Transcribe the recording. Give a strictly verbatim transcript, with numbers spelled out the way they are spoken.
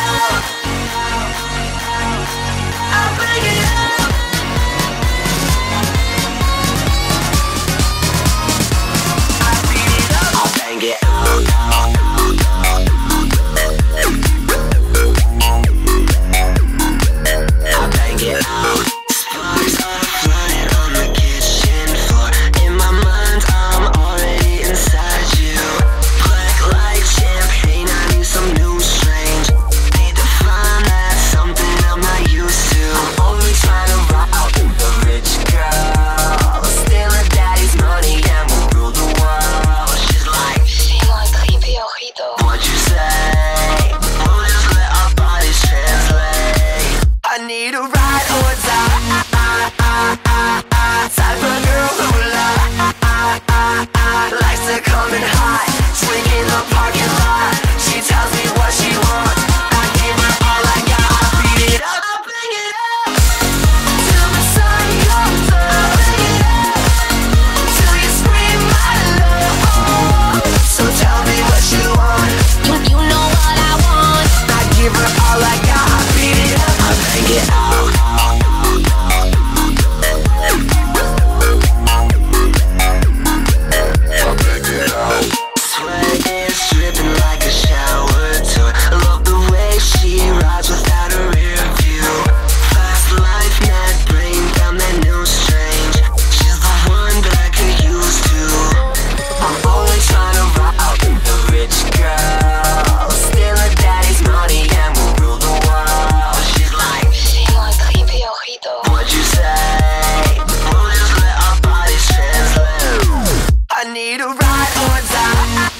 I need a ride or die.